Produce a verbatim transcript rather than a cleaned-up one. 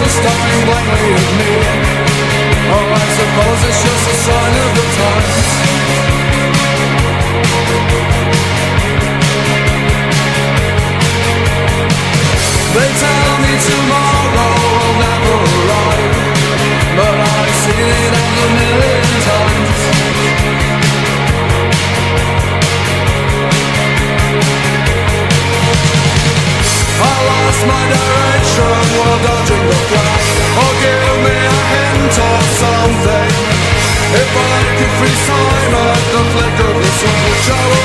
Staring blankly at me. Oh, I suppose it's just a sign of the times. They tell me tomorrow will never arrive, but I've seen it a million times. I lost my direction while dodging the flash. Oh, give me a hint of something. If I could free Simon at the flick of the switch, I would